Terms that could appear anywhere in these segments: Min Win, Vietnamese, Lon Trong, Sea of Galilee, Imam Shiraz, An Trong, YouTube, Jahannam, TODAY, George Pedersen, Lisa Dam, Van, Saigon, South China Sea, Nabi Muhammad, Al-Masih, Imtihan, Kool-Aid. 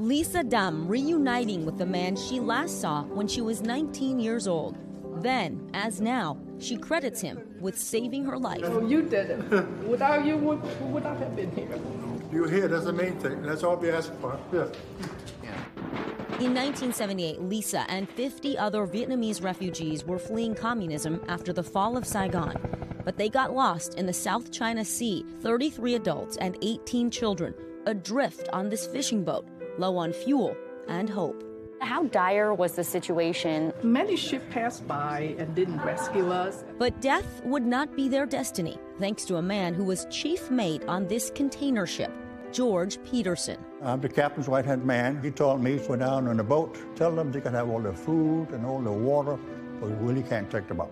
Lisa Dam reuniting with the man she last saw when she was 19 years old. Then, as now, she credits him with saving her life. No, you did it. Without you, we would not have been here. You're here, that's the main thing. That's all we ask for. Yeah. In 1978, Lisa and 50 other Vietnamese refugees were fleeing communism after the fall of Saigon. But they got lost in the South China Sea, 33 adults and 18 children, adrift on this fishing boat, low on fuel and hope. How dire was the situation? Many ships passed by and didn't rescue us. But death would not be their destiny, thanks to a man who was chief mate on this container ship, George Pedersen. I'm the captain's right-hand man. He told me, go down on the boat, tell them they can have all the food and all the water, but we really can't take them up.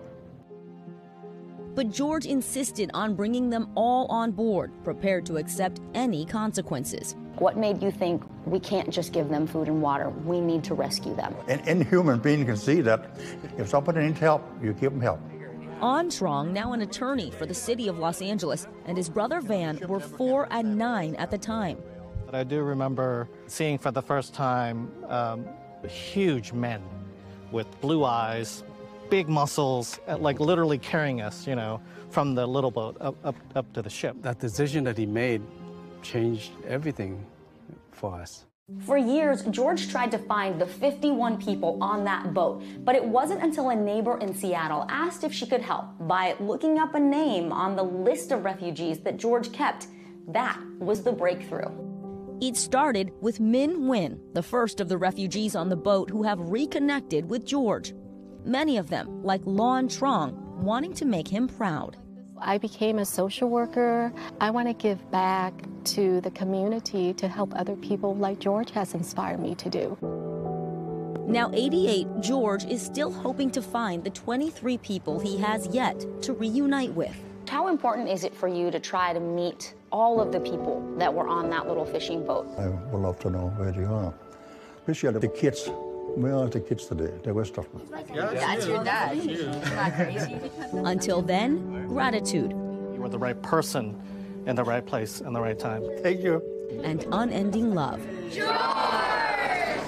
But George insisted on bringing them all on board, prepared to accept any consequences. What made you think we can't just give them food and water? We need to rescue them. An inhuman being can see that if somebody needs help, you give them help. An Trong, now an attorney for the city of Los Angeles, and his brother Van were 4 and 9 at the time. But I do remember seeing for the first time huge men with blue eyes, big muscles, like literally carrying us, you know, from the little boat up to the ship. That decision that he made changed everything for us. For years, George tried to find the 51 people on that boat, but it wasn't until a neighbor in Seattle asked if she could help by looking up a name on the list of refugees that George kept. That was the breakthrough. It started with Min Win, the first of the refugees on the boat who have reconnected with George. Many of them, like Lon Trong, wanting to make him proud. I became a social worker. I want to give back to the community to help other people like George has inspired me to do. Now 88, George is still hoping to find the 23 people he has yet to reunite with. How important is it for you to try to meet all of the people that were on that little fishing boat? I would love to know where they are, especially the kids. Where are the kids today? They were stuck. That's your dad. Until then, gratitude. You were the right person in the right place and the right time. Thank you. And unending love. George! I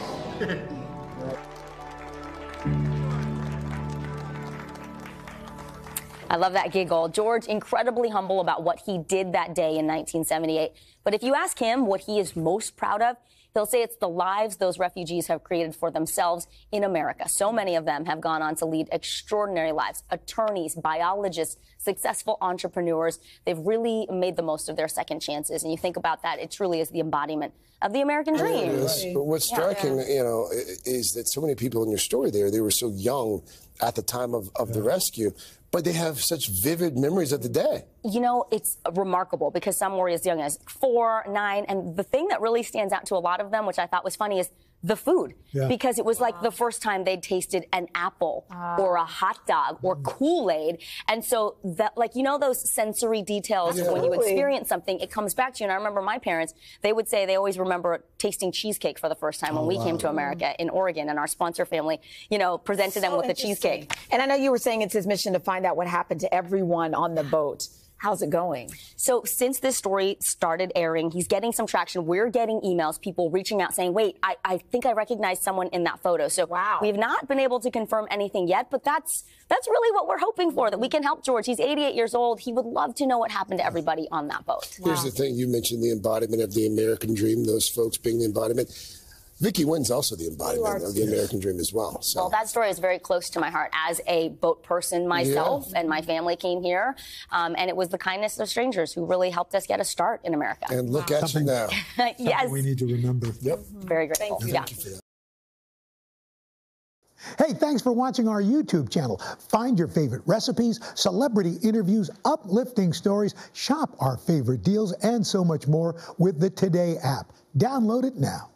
love that giggle. George, incredibly humble about what he did that day in 1978. But if you ask him what he is most proud of, he'll say it's the lives those refugees have created for themselves in America. So many of them have gone on to lead extraordinary lives. Attorneys, biologists, successful entrepreneurs. They've really made the most of their second chances. And you think about that, it truly is the embodiment of the American dream. Yes, but what's striking, you know, is that so many people in your story there, they were so young at the time of the rescue, but they have such vivid memories of the day. You know, it's remarkable because some were as young as 4, 9, and the thing that really stands out to a lot of them, which I thought was funny, is the food. Yeah. Because it was like the first time they'd tasted an apple or a hot dog or Kool-Aid. And so that, like, you know, those sensory details when you experience something, it comes back to you. And I remember my parents, they would say they always remember tasting cheesecake for the first time when we came to America in Oregon, and our sponsor family, you know, presented them with the cheesecake. And I know you were saying it's his mission to find out what happened to everyone on the boat. How's it going? So since this story started airing, he's getting some traction. We're getting emails, people reaching out saying, wait, I think I recognize someone in that photo. So we've not been able to confirm anything yet, but that's really what we're hoping for, that we can help George. He's 88 years old. He would love to know what happened to everybody on that boat. Here's the thing. You mentioned the embodiment of the American dream, those folks being the embodiment. Vicky Nguyen's also the embodiment of the American dream as well. So. Well, that story is very close to my heart as a boat person myself, and my family came here, and it was the kindness of strangers who really helped us get a start in America. And look at you now. We need to remember. Yep. Very grateful. Thank you for that. Hey, thanks for watching our YouTube channel. Find your favorite recipes, celebrity interviews, uplifting stories, shop our favorite deals, and so much more with the Today app. Download it now.